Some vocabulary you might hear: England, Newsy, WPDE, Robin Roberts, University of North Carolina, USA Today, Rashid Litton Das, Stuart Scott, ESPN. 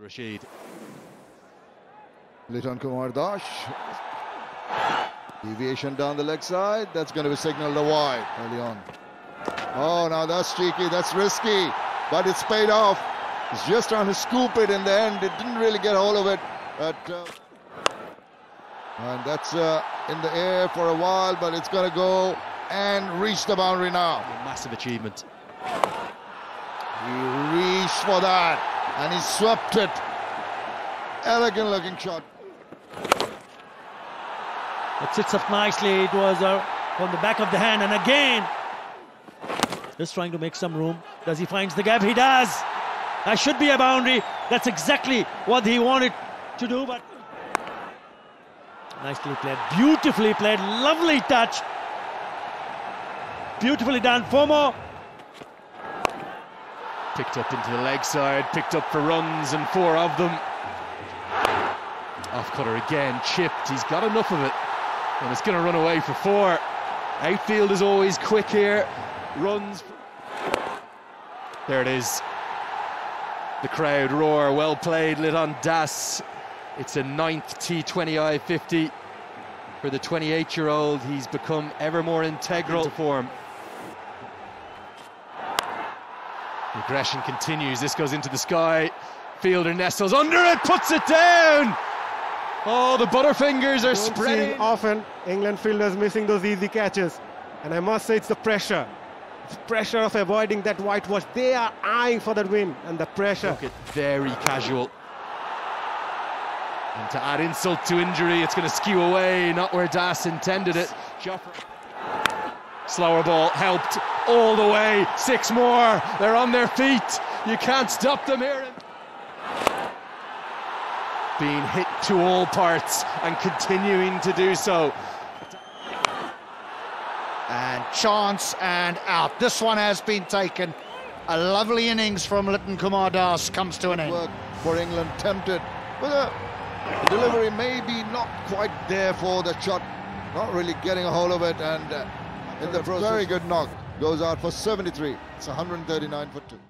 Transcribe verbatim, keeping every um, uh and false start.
Rashid. Litton Das. Deviation down the leg side. That's going to be signaled a wide early on. Oh, now that's cheeky. That's risky. But it's paid off. He's just trying to scoop it in the end. It didn't really get hold of it. But, uh, and that's uh, in the air for a while, but it's going to go and reach the boundary now. A massive achievement. He reached for that, and he swept it. Elegant looking shot. It sits up nicely. It was uh, on the back of the hand, and again. Just trying to make some room. Does he find the gap? He does. That should be a boundary. That's exactly what he wanted to do, but... Nicely played, beautifully played, lovely touch. Beautifully done, four more. Picked up into the leg side, picked up for runs and four of them. Off cutter again, chipped, he's got enough of it. And it's going to run away for four. Outfield is always quick here, runs. There it is. The crowd roar, well played, Litton Das. It's a ninth T twenty I fifty. For the twenty-eight-year-old, he's become ever more integral to form. Regression continues, this goes into the sky. Fielder nestles under it, puts it down! Oh, the butterfingers are spreading. Often, England fielders missing those easy catches. And I must say, it's the pressure. It's the pressure of avoiding that whitewash. They are eyeing for that win, and the pressure. Look, it's very casual. And to add insult to injury, it's going to skew away, not where Das intended it. Slower ball, helped all the way, six more, they're on their feet, you can't stop them here. Being hit to all parts and continuing to do so. And chance and out, this one has been taken. A lovely innings from Litton Das comes to an end. Work for England, tempted with a... The delivery may be not quite there for the shot, not really getting a hold of it, and uh, in the process, very good knock, goes out for seventy-three, it's one hundred thirty-nine for two.